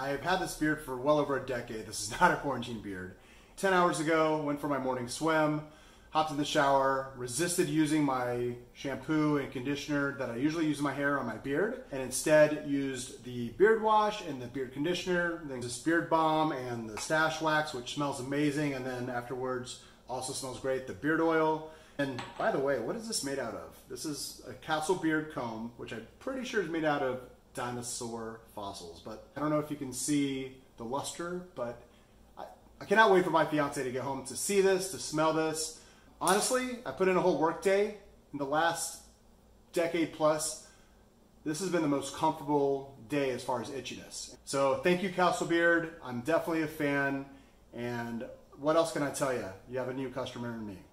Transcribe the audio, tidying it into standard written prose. I have had this beard for well over a decade. This is not a quarantine beard. 10 hours ago, went for my morning swim, hopped in the shower, resisted using my shampoo and conditioner that I usually use in my hair on my beard, and instead used the beard wash and the beard conditioner, then this beard balm and the stash wax, which smells amazing, and then afterwards also smells great, the beard oil. And by the way, what is this made out of? This is a Castle Beard comb, which I'm pretty sure is made out of dinosaur fossils, but I don't know if you can see the luster, but I cannot wait for my fiance to get home to see this, to smell this. Honestly, I put in a whole work day. In the last decade plus, this has been the most comfortable day as far as itchiness. So thank you, CastleBeard. I'm definitely a fan. And what else can I tell you? You have a new customer in me.